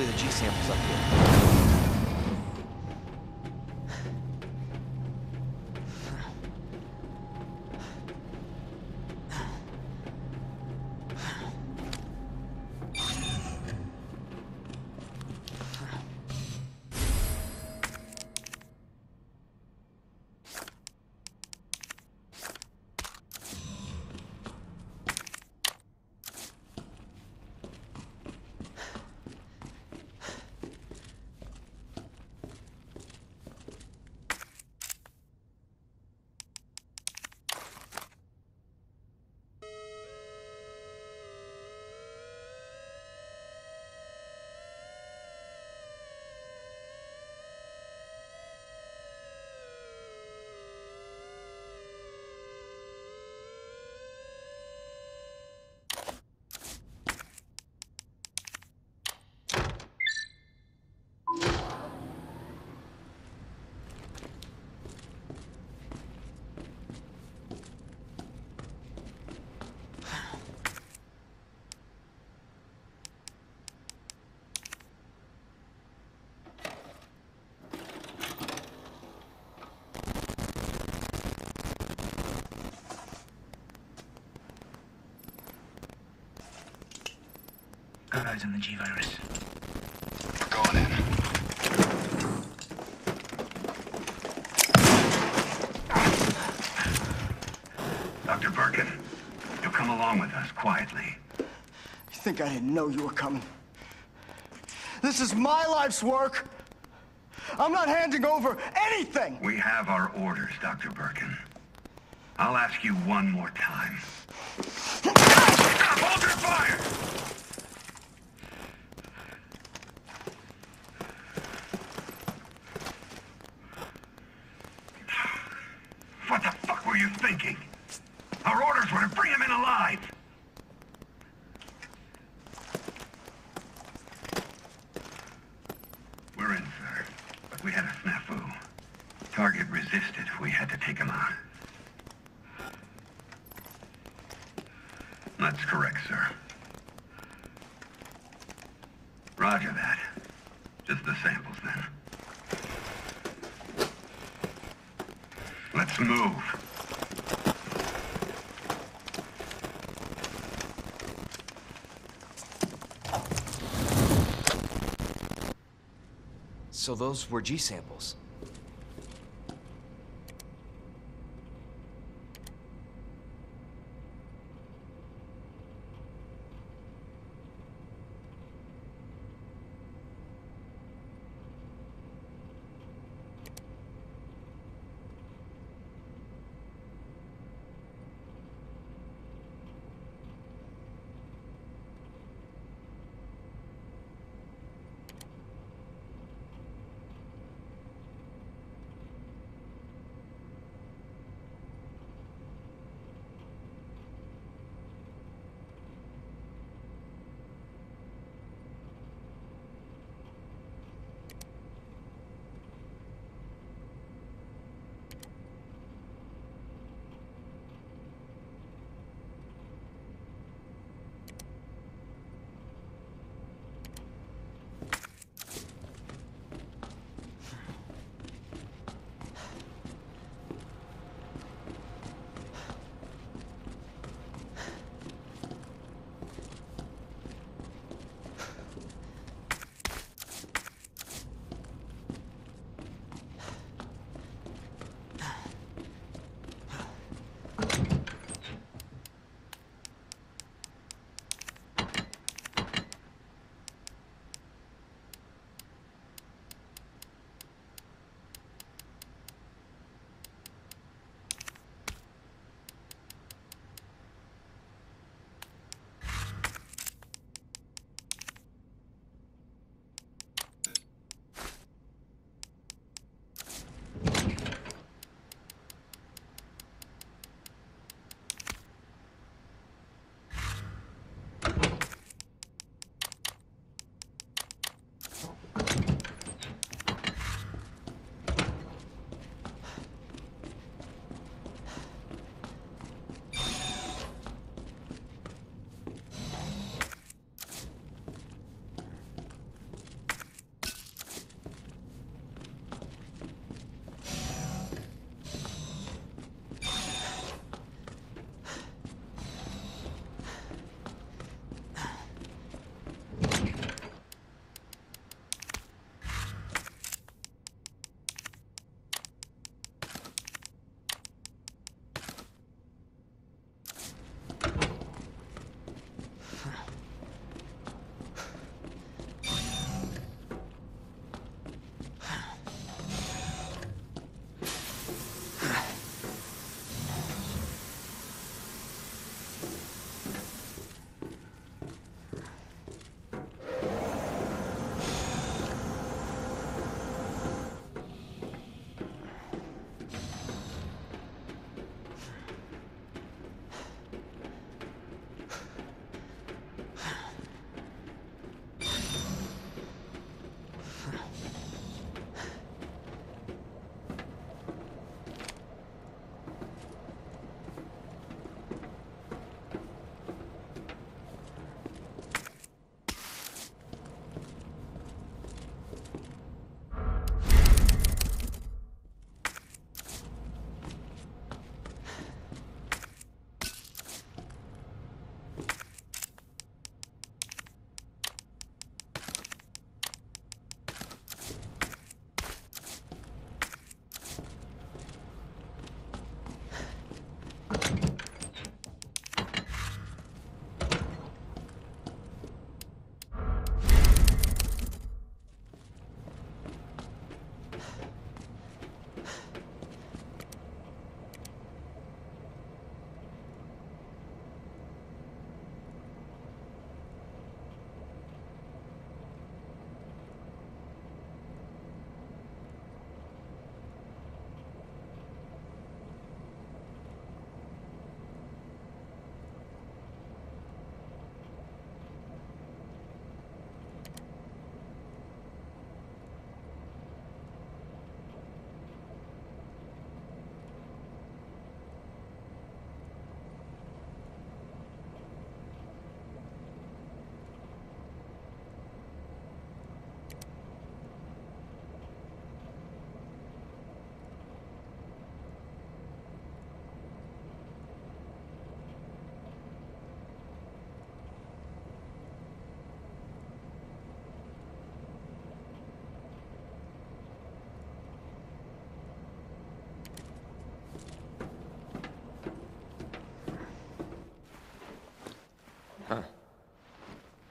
Hopefully the G-samples up here. Eyes on the G-Virus. We're going in. Dr. Birkin, you'll come along with us quietly. You think I didn't know you were coming? This is my life's work. I'm not handing over anything. We have our orders, Dr. Birkin. I'll ask you one more time. Hold your fire! So those were G-samples.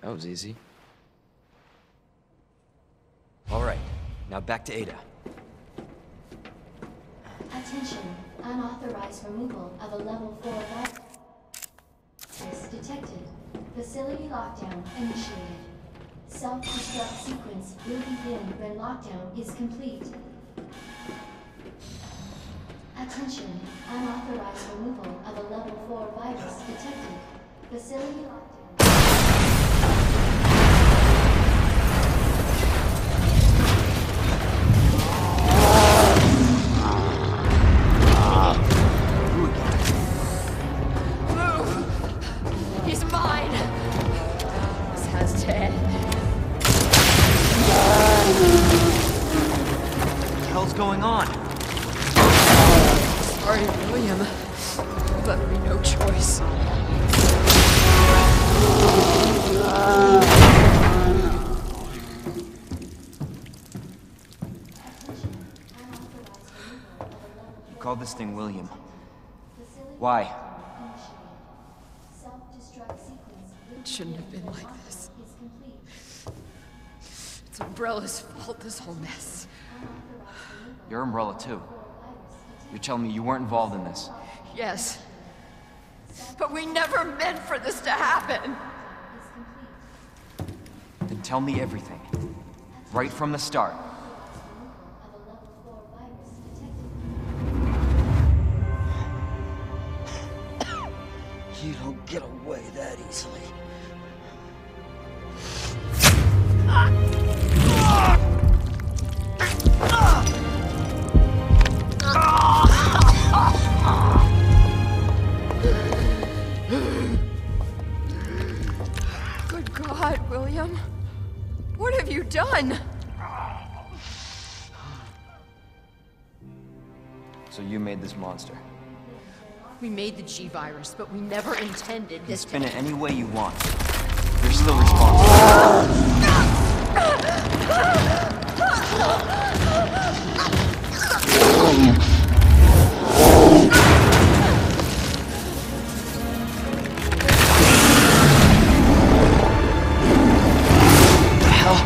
That was easy. All right, now back to Ada. Attention, unauthorized removal of a level 4 virus detected. Facility lockdown initiated. Self-destruct sequence will begin when lockdown is complete. Attention, unauthorized removal of a level 4 virus detected. Facility lockdown. This thing, William. Why? It shouldn't have been like this. It's Umbrella's fault, this whole mess. You're Umbrella, too. You're telling me you weren't involved in this? Yes. But we never meant for this to happen! Then tell me everything. Right from the start. You don't get away that easily. Good God, William. What have you done? So you made this monster. We made the G-Virus, but we never intended this to... You can spin it any way you want. You're still responsible. What the hell?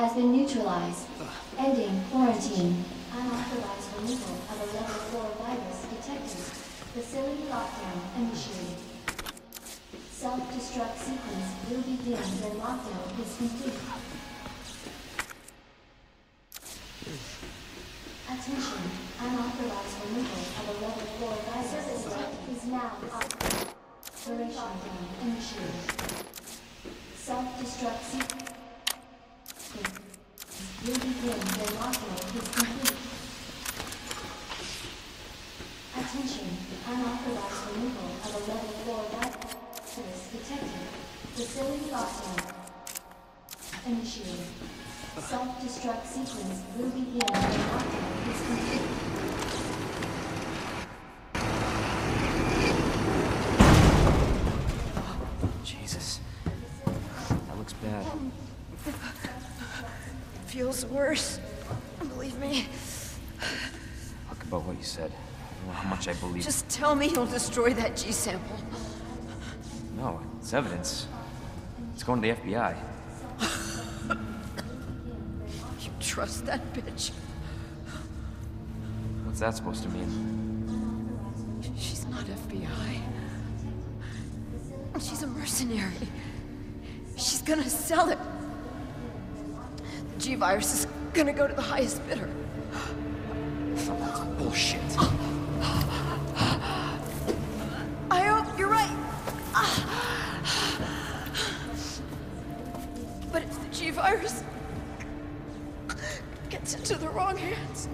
has been neutralized, ending quarantine. Unauthorized removal of a level 4 virus detected. Facility lockdown initiated. Self-destruct sequence will begin when lockdown is complete. Attention, unauthorized removal of a level 4 virus is now operative. Duration lockdown initiated. Self-destruct sequence will begin when lockdown is complete. Attention, unauthorized removal of a level 4 virus detected. Facility lockdown initiated. Self-destruct sequence will begin when lockdown is complete. Feels worse. Believe me. Talk about what you said. I don't know how much I believe. Just tell me you'll destroy that G-sample. No, it's evidence. It's going to the FBI. You trust that bitch? What's that supposed to mean? She's not FBI. She's a mercenary. She's gonna sell it. The G-Virus is gonna go to the highest bidder. That's bullshit. I hope you're right. But if the G-Virus gets into the wrong hands,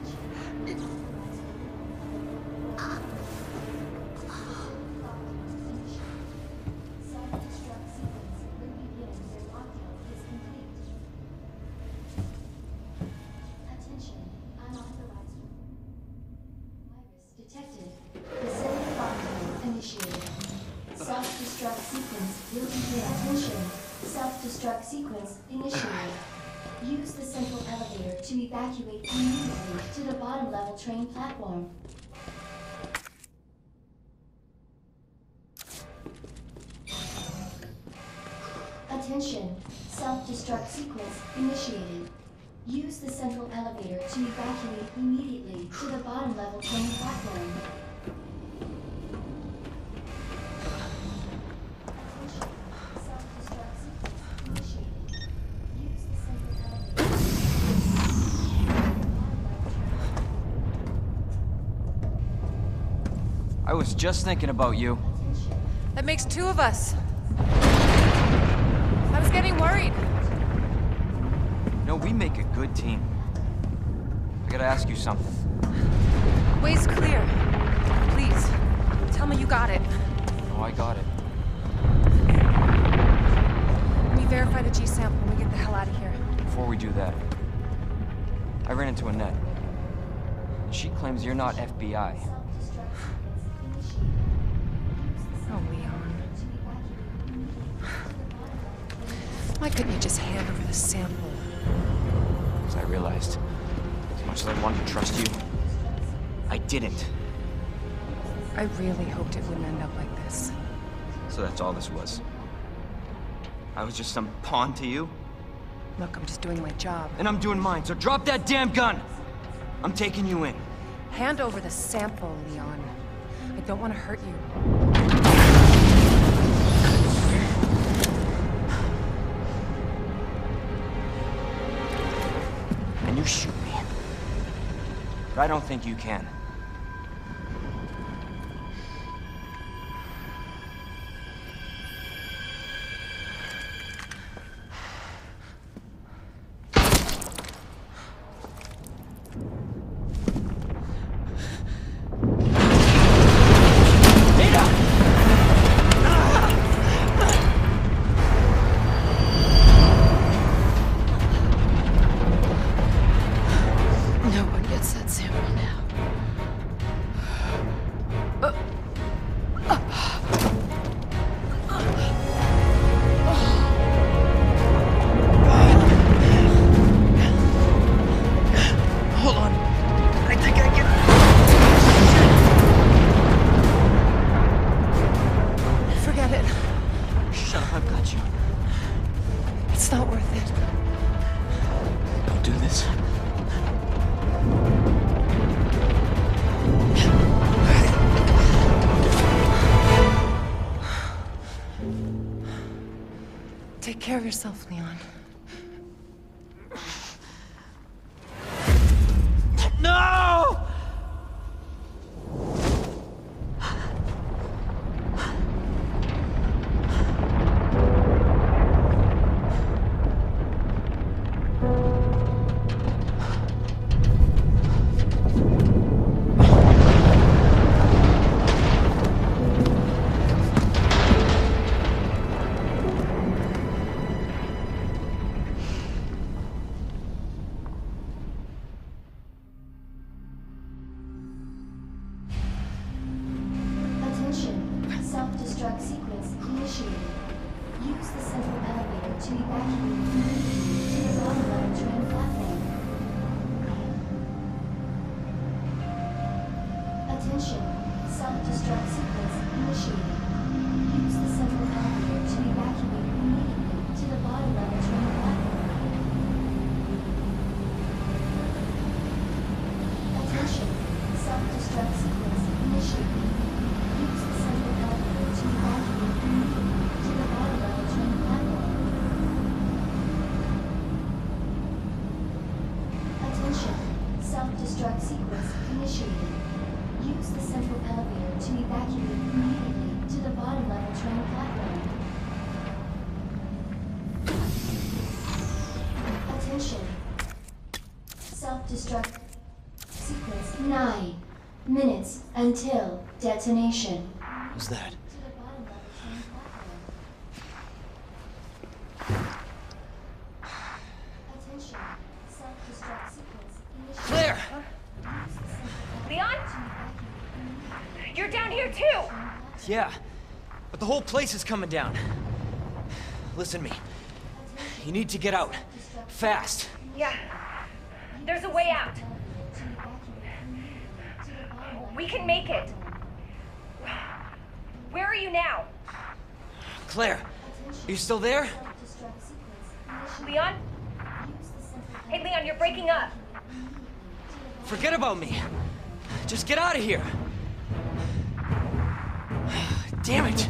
train platform. Attention, self-destruct sequence initiated. Use the central elevator to evacuate immediately to the bottom level train platform. I was just thinking about you. That makes two of us. I was getting worried. No, we make a good team. I gotta ask you something. Way's clear. Please, tell me you got it. Oh, I got it. Let me verify the G-sample when we get the hell out of here. Before we do that, I ran into Annette. She claims you're not FBI. Why couldn't you just hand over the sample? Because I realized, as much as I wanted to trust you, I didn't. I really hoped it wouldn't end up like this. So that's all this was? I was just some pawn to you? Look, I'm just doing my job. And I'm doing mine, so drop that damn gun! I'm taking you in. Hand over the sample, Leon. I don't want to hurt you. You shoot me, but I don't think you can. No one gets that sample now. care of yourself, Leon. No! Self-destruct sequence 9 minutes until detonation. What's that? Attention. Self-destruct sequence initiated. Claire! Leon? You're down here too! Yeah, but the whole place is coming down. Listen to me. You need to get out. Fast. Yeah. There's a way out. We can make it. Where are you now? Claire, are you still there? Leon? Hey, Leon, you're breaking up. Forget about me. Just get out of here. Damn it.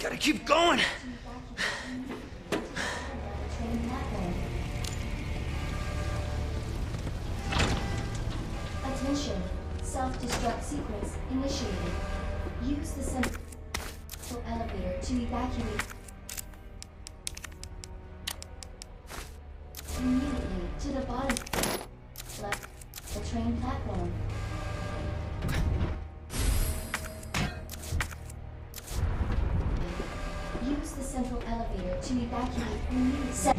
Gotta keep going. Ignition. Self-destruct sequence initiated. Use the central elevator to evacuate immediately to the bottom left of the train platform. Use the central elevator to evacuate immediately.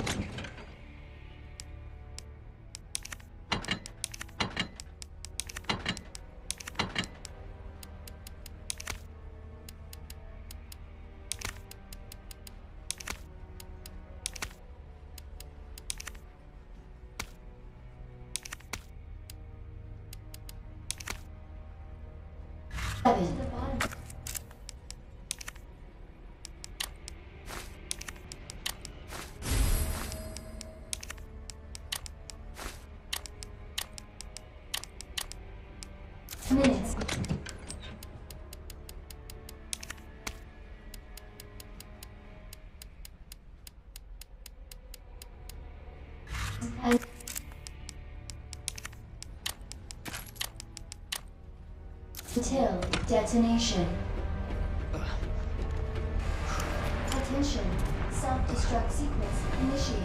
Until detonation. Attention. Self-destruct sequence initiated.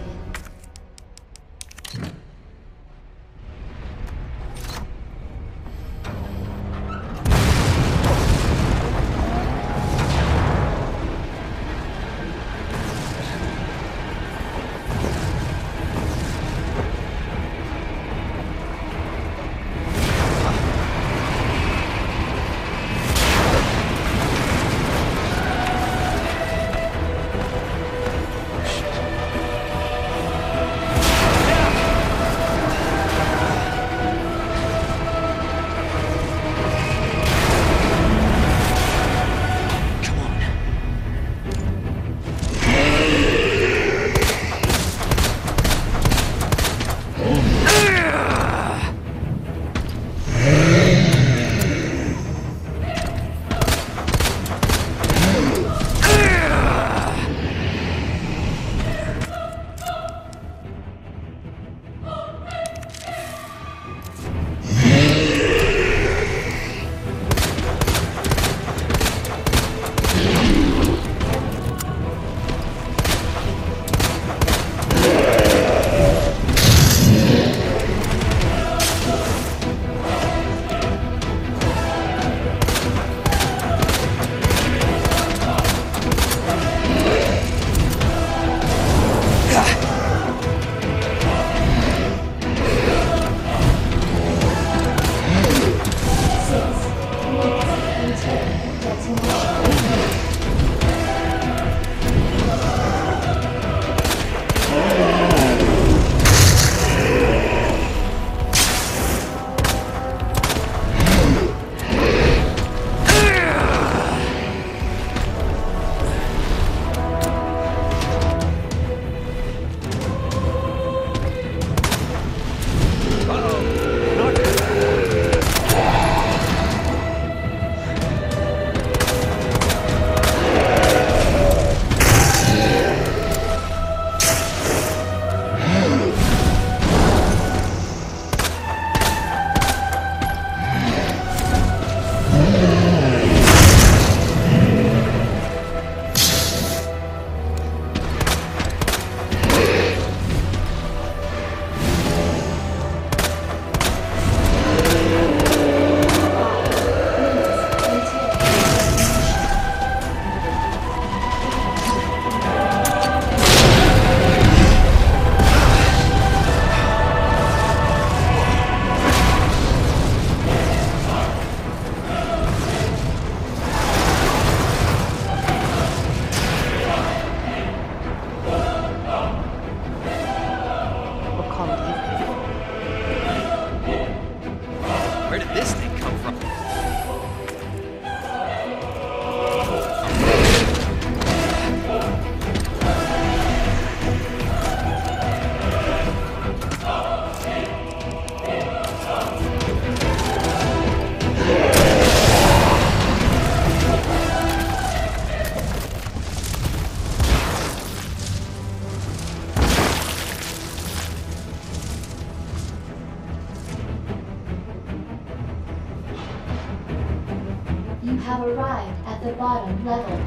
have arrived at the bottom level.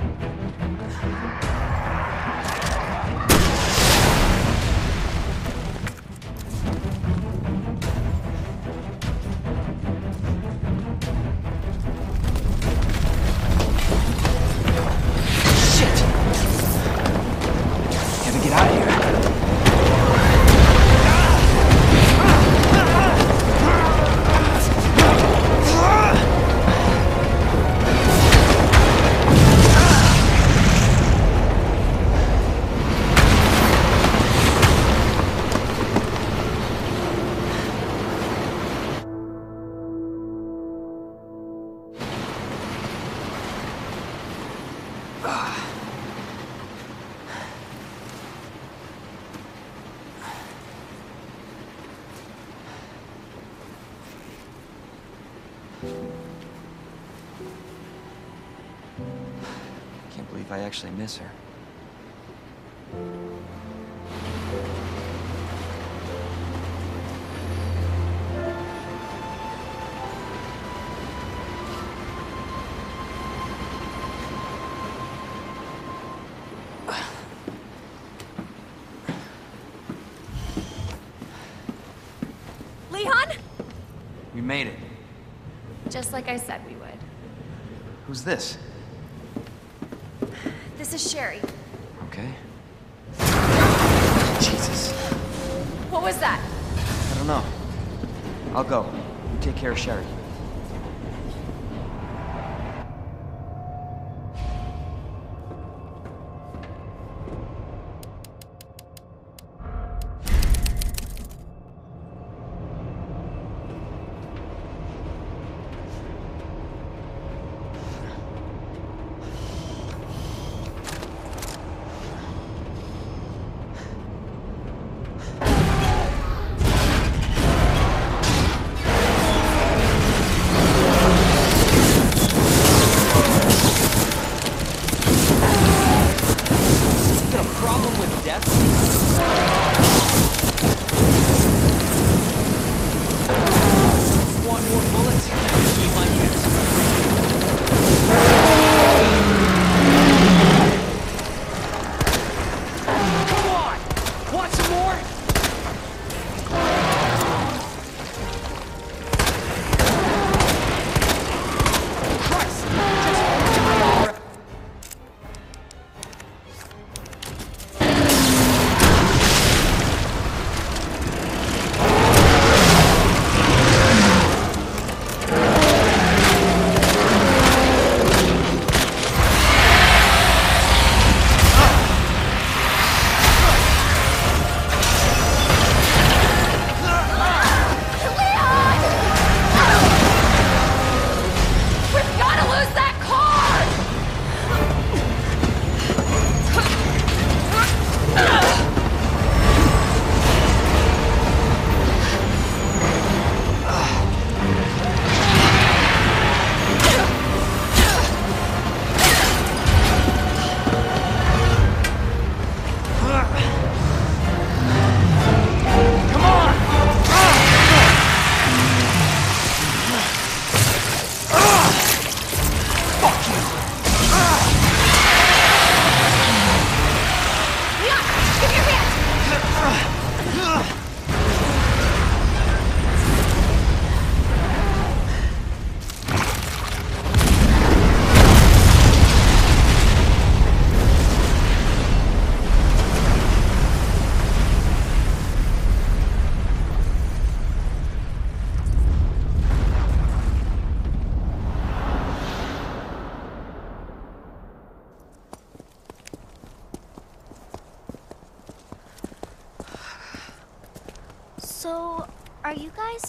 I actually miss her. Leon? We made it. Just like I said we would. Who's this? This is Sherry. Okay. Jesus. What was that? I don't know. I'll go. You take care of Sherry.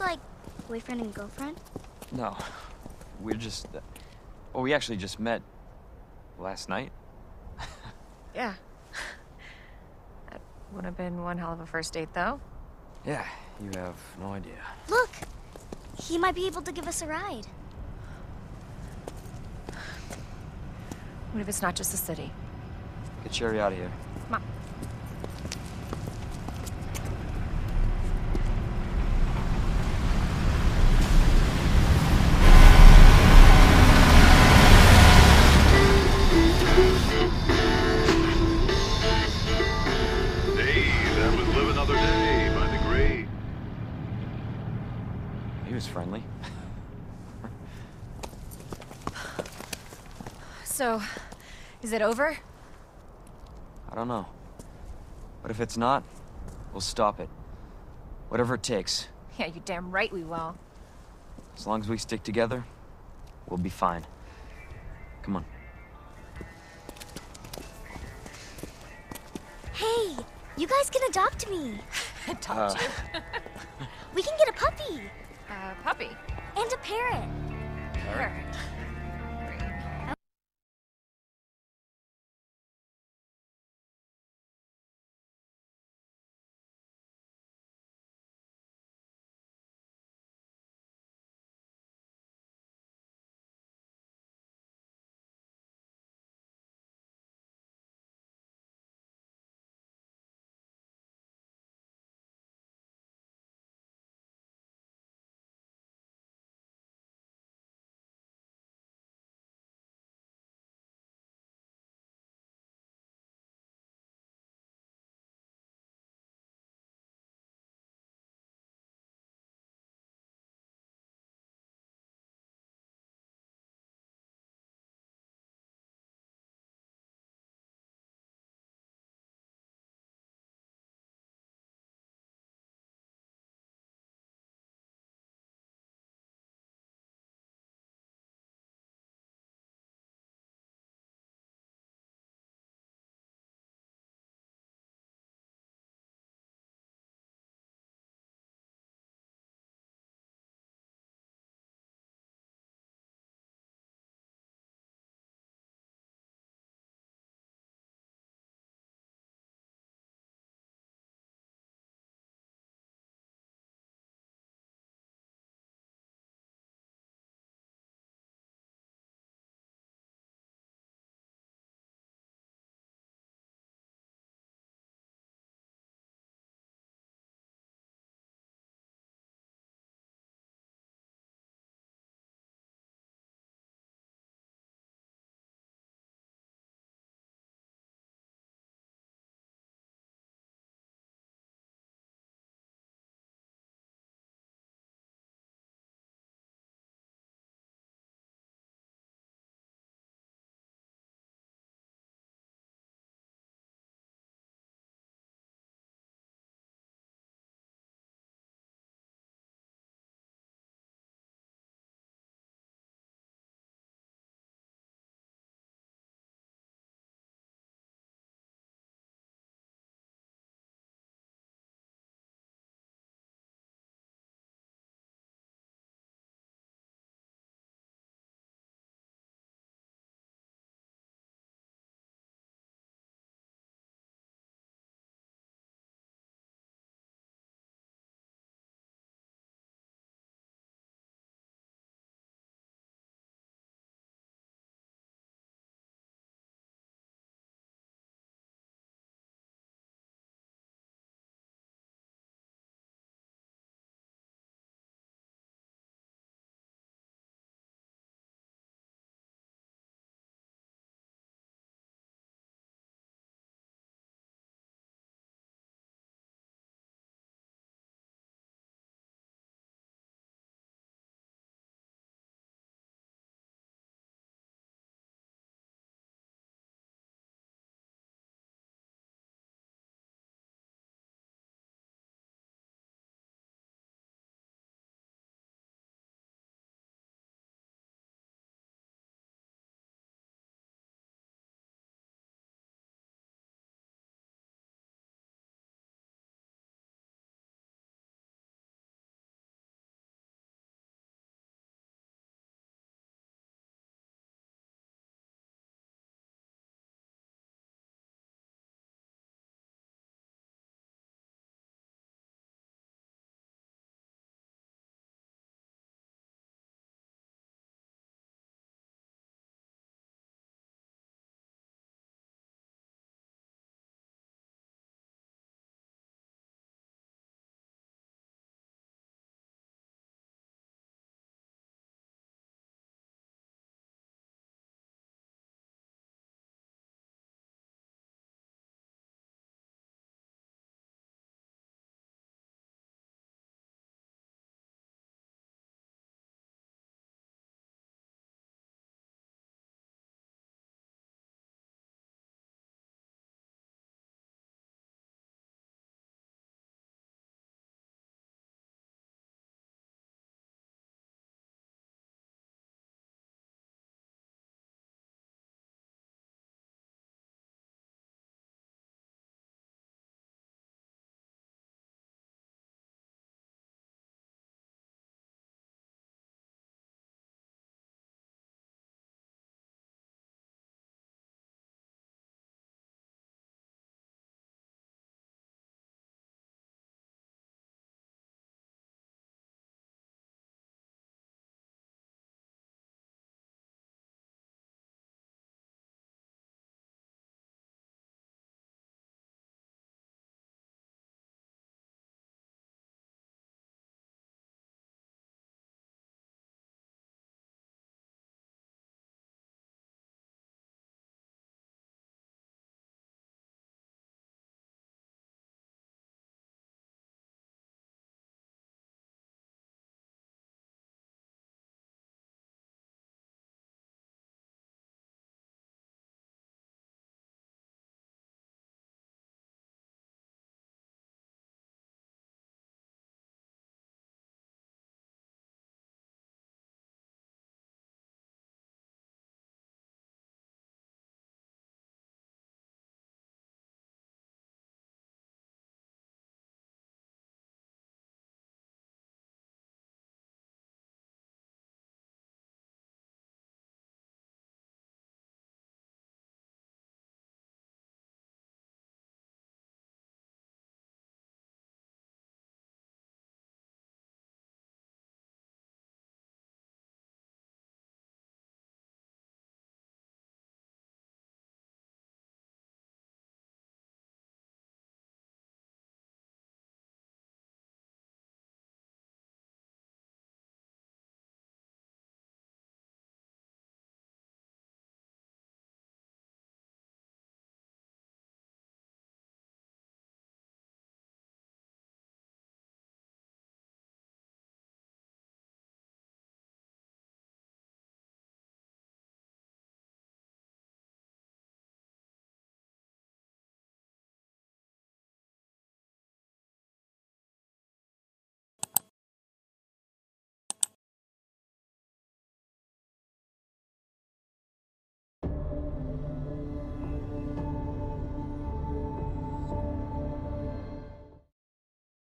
Like boyfriend and girlfriend? No, we're just, well, we actually just met last night. Yeah. That would have been one hell of a first date, though. Yeah, you have no idea. Look, he might be able to give us a ride. What if it's not just the city? Get Sherry out of here. Come on. So, is it over? I don't know. But if it's not, we'll stop it. Whatever it takes. Yeah, you're damn right we will. As long as we stick together, we'll be fine. Come on. Hey, you guys can adopt me. Adopt you? We can get a puppy. A puppy? And a parrot. Parrot?